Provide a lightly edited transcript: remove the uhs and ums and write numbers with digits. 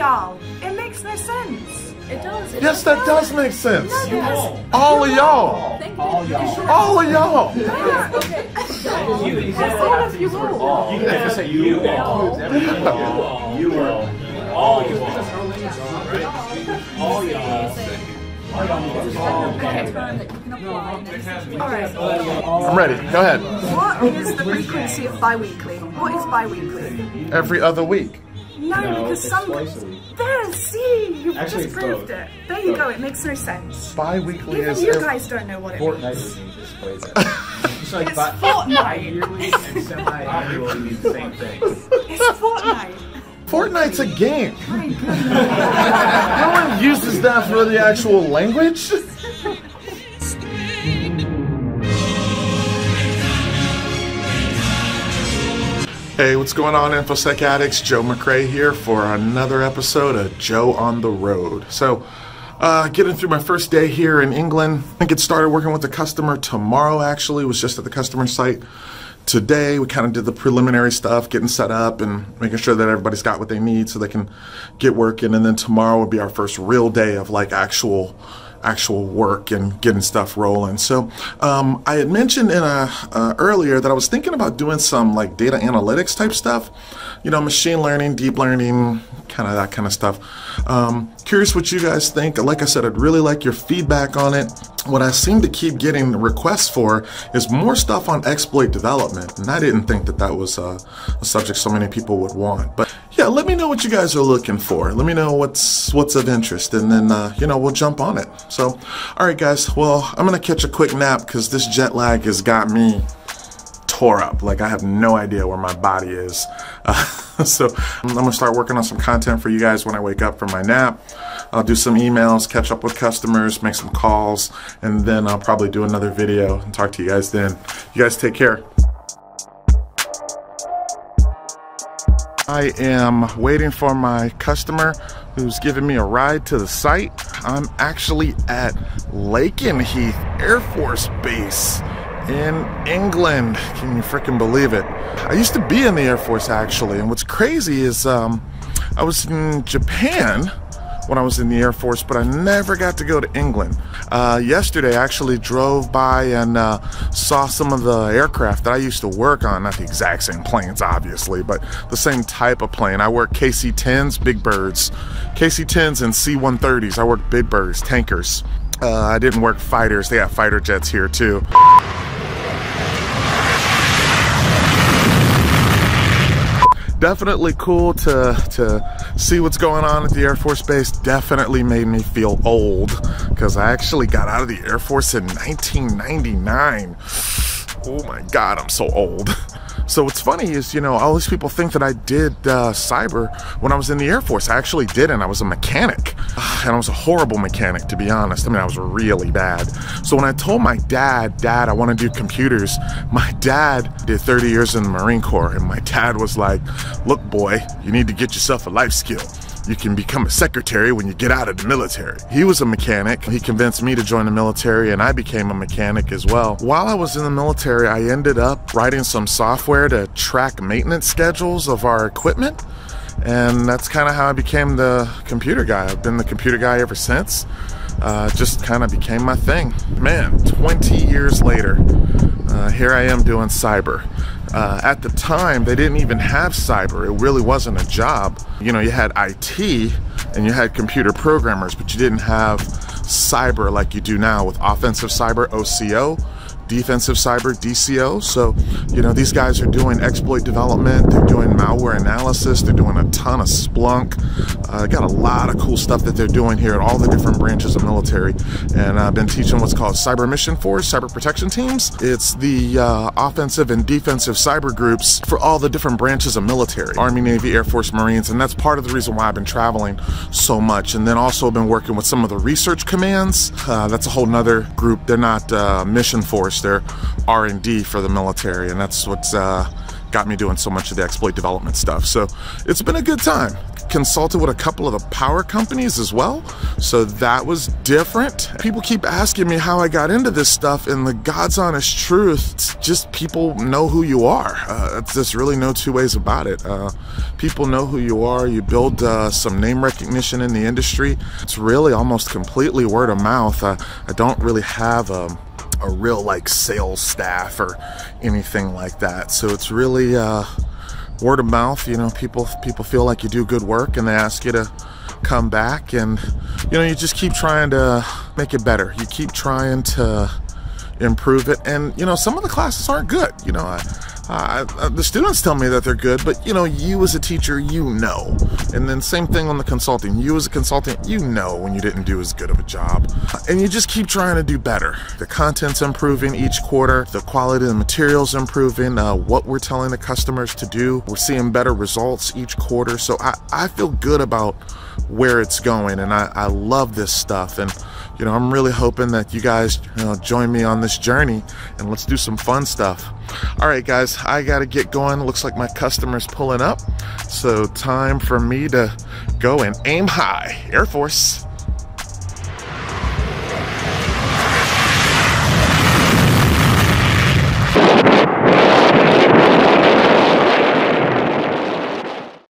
y'all. It makes no sense. It does. Yes, that does make sense. All of y'all. All of y'all. You can say you all. You all. All y'all. All y'all. I'm ready. Go ahead. What is the frequency of bi-weekly? What is bi-weekly? Every other week. No, because some... There, see, you've actually just proved it. There you go, it makes no sense. Bi-weekly is... Even you guys don't know what it means. It's like fortnight. It's fortnight. Fortnite's a game. No one uses that for the actual language. Hey, what's going on, InfoSec Addicts? Joe McCray here for another episode of Joe on the Road. So, getting through my first day here in England. I think it started working with the customer tomorrow, actually. It was just at the customer site. Today we kind of did the preliminary stuff, getting set up and making sure that everybody's got what they need so they can get working, and then tomorrow will be our first real day of like actual work and getting stuff rolling. So I had mentioned in earlier that I was thinking about doing some like data analytics type stuff, you know, machine learning, deep learning, kind of that kind of stuff. Curious what you guys think. Like I said, I'd really like your feedback on it. What I seem to keep getting requests for is more stuff on exploit development, and I didn't think that that was a subject so many people would want. But yeah, let me know what you guys are looking for. Let me know what's of interest, and then you know, we'll jump on it. So, all right, guys. Well, I'm gonna catch a quick nap because this jet lag has got me tore up. Like I have no idea where my body is. So I'm gonna start working on some content for you guys when I wake up from my nap. I'll do some emails, catch up with customers, make some calls, and then I'll probably do another video and talk to you guys then. You guys take care. I am waiting for my customer who's giving me a ride to the site. I'm actually at Lakenheath Air Force Base in England. Can you freaking believe it? I used to be in the Air Force, actually, and what's crazy is I was in Japan when I was in the Air Force, but I never got to go to England. Yesterday, I actually drove by and saw some of the aircraft that I used to work on. Not the exact same planes, obviously, but the same type of plane. I worked KC-10s, big birds. KC-10s and C-130s. I worked big birds, tankers. I didn't work fighters. They have fighter jets here, too. Definitely cool to see what's going on at the Air Force Base. Definitely made me feel old because I actually got out of the Air Force in 1999. Oh my God, I'm so old. So what's funny is, you know, all these people think that I did cyber when I was in the Air Force. I actually didn't. I was a mechanic, and I was a horrible mechanic, to be honest. I mean, I was really bad. So when I told my dad, Dad, I want to do computers, my dad did 30 years in the Marine Corps, and my dad was like, look, boy, you need to get yourself a life skill. You can become a secretary when you get out of the military. He was a mechanic. He convinced me to join the military, and I became a mechanic as well. While I was in the military, I ended up writing some software to track maintenance schedules of our equipment. And that's kind of how I became the computer guy. I've been the computer guy ever since. Just kind of became my thing. Man, 20 years later, here I am doing cyber. At the time, they didn't even have cyber. It really wasn't a job. You know, you had IT and you had computer programmers, but you didn't have cyber like you do now with offensive cyber, OCO, defensive cyber, DCO. So, you know, these guys are doing exploit development, they're doing malware analysis, they're doing a ton of Splunk. Got a lot of cool stuff that they're doing here at all the different branches of military. And I've been teaching what's called Cyber Mission Force, Cyber Protection Teams. It's the offensive and defensive cyber groups for all the different branches of military, Army, Navy, Air Force, Marines, and that's part of the reason why I've been traveling so much. And then also I've been working with some of the research commands. That's a whole nother group. They're not Mission Force. Their R&D for the military, and that's what's got me doing so much of the exploit development stuff. So it's been a good time. consulted with a couple of the power companies as well, so that was different. People keep asking me how I got into this stuff, and the God's honest truth, it's just people know who you are. There's really no two ways about it. People know who you are. You build some name recognition in the industry. It's really almost completely word of mouth. I don't really have a real like sales staff or anything like that, so it's really word of mouth. You know, people feel like you do good work and they ask you to come back, and you know, you just keep trying to make it better. You keep trying to improve it, and you know, some of the classes aren't good. You know, the students tell me that they're good, but you know, you as a teacher, you know. And then same thing on the consulting. You as a consultant, you know when you didn't do as good of a job. And you just keep trying to do better. The content's improving each quarter. The quality of the material's improving. What we're telling the customers to do. We're seeing better results each quarter. So I feel good about where it's going, and I love this stuff. And you know, I'm really hoping that you guys, you know, join me on this journey, and let's do some fun stuff. All right, guys, I gotta get going. Looks like my customer's pulling up. So time for me to go and aim high. Air Force.